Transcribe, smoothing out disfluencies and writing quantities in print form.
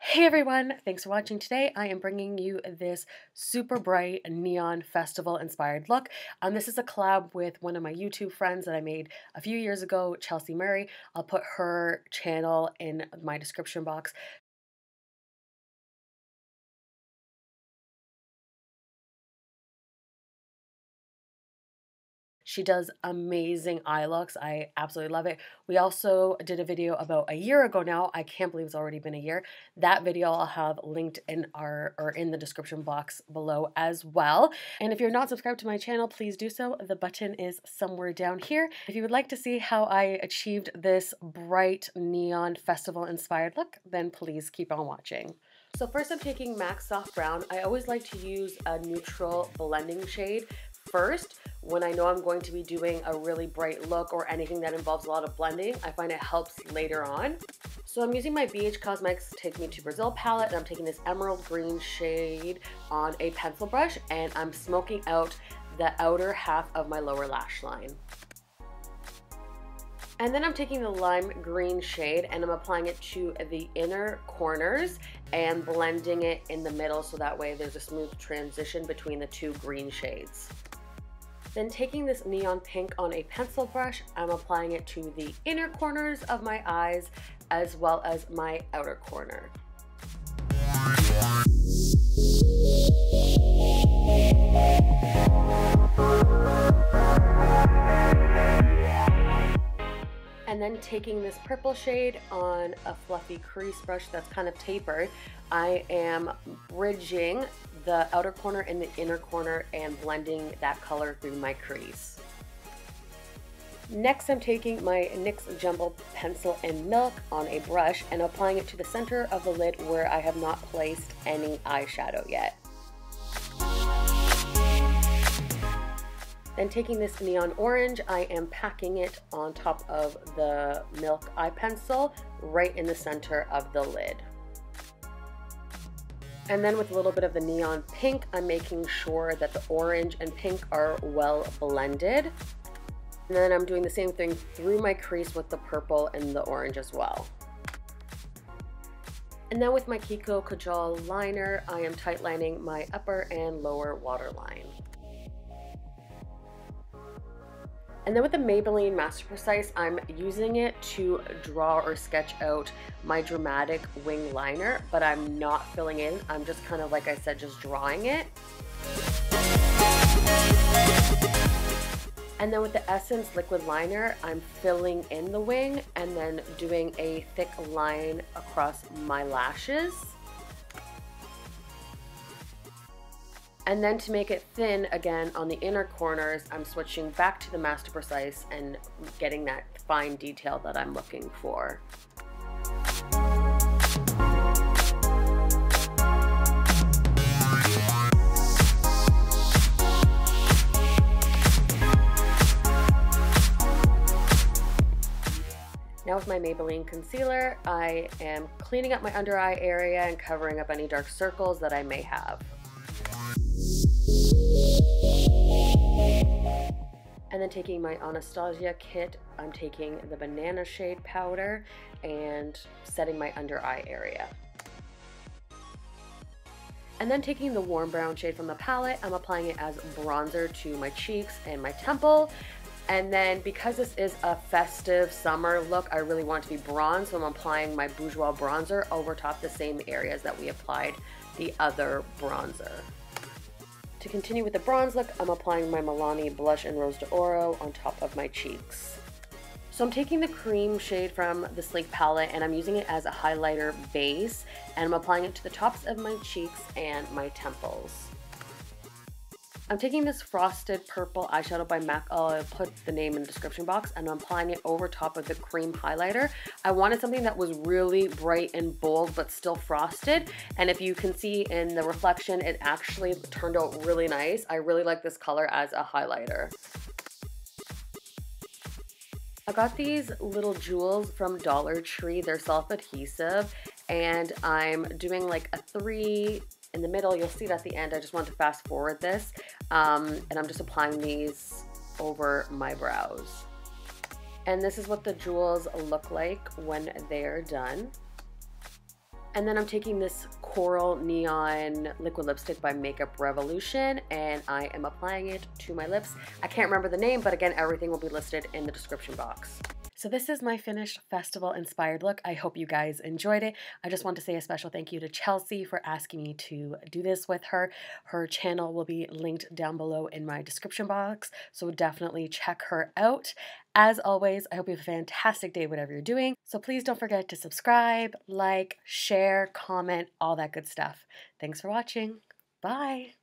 Hey everyone, thanks for watching. Today I am bringing you this super bright neon festival inspired look. This is a collab with one of my YouTube friends that I made a few years ago, Chelsea Murray. I'll put her channel in my description box. She does amazing eye looks. I absolutely love it. We also did a video about a year ago now. I can't believe it's already been a year. That video I'll have linked in in the description box below as well. And if you're not subscribed to my channel, please do so. The button is somewhere down here. If you would like to see how I achieved this bright neon festival inspired look, then please keep on watching. So first I'm taking MAC Soft Brown. I always like to use a neutral blending shade first. When I know I'm going to be doing a really bright look or anything that involves a lot of blending, I find it helps later on. So I'm using my BH Cosmetics Take Me to Brazil palette, and I'm taking this emerald green shade on a pencil brush, and I'm smoking out the outer half of my lower lash line. And then I'm taking the lime green shade and I'm applying it to the inner corners and blending it in the middle so that way there's a smooth transition between the two green shades. Then taking this neon pink on a pencil brush, I'm applying it to the inner corners of my eyes as well as my outer corner. And then taking this purple shade on a fluffy crease brush that's kind of tapered, I am bridging the outer corner and the inner corner and blending that color through my crease. Next, I'm taking my NYX Jumbo Pencil in Milk on a brush and applying it to the center of the lid where I have not placed any eyeshadow yet. Then taking this neon orange, I am packing it on top of the milk eye pencil right in the center of the lid. And then with a little bit of the neon pink, I'm making sure that the orange and pink are well blended. And then I'm doing the same thing through my crease with the purple and the orange as well. And then with my Kiko Kajal liner, I am tightlining my upper and lower waterline. And then with the Maybelline Master Precise, I'm using it to draw or sketch out my dramatic wing liner, but I'm not filling in. I'm just kind of, like I said, just drawing it. And then with the Essence Liquid Liner, I'm filling in the wing and then doing a thick line across my lashes. And then to make it thin again on the inner corners, I'm switching back to the Master Precise and getting that fine detail that I'm looking for. Now with my Maybelline concealer, I am cleaning up my under eye area and covering up any dark circles that I may have. And then taking my Anastasia kit, I'm taking the banana shade powder and setting my under eye area. And then taking the warm brown shade from the palette, I'm applying it as bronzer to my cheeks and my temple. And then because this is a festive summer look, I really want it to be bronze, so I'm applying my Bourjois bronzer over top the same areas that we applied the other bronzer. To continue with the bronze look, I'm applying my Milani blush in Rose d'Oro on top of my cheeks. So I'm taking the cream shade from the Sleek palette and I'm using it as a highlighter base, and I'm applying it to the tops of my cheeks and my temples. I'm taking this frosted purple eyeshadow by MAC, I'll put the name in the description box, and I'm applying it over top of the cream highlighter. I wanted something that was really bright and bold but still frosted, and if you can see in the reflection, it actually turned out really nice. I really like this color as a highlighter. I got these little jewels from Dollar Tree. They're self-adhesive, and I'm doing like a three in the middle. You'll see it at the end. I just want to fast forward this, and I'm just applying these over my brows. And this is what the jewels look like when they're done. And then I'm taking this Coral Neon Liquid Lipstick by Makeup Revolution, and I am applying it to my lips. I can't remember the name, but again, everything will be listed in the description box. So this is my finished festival-inspired look. I hope you guys enjoyed it. I just want to say a special thank you to Chelsea for asking me to do this with her. Her channel will be linked down below in my description box, so definitely check her out. As always, I hope you have a fantastic day, whatever you're doing. So please don't forget to subscribe, like, share, comment, all that good stuff. Thanks for watching. Bye!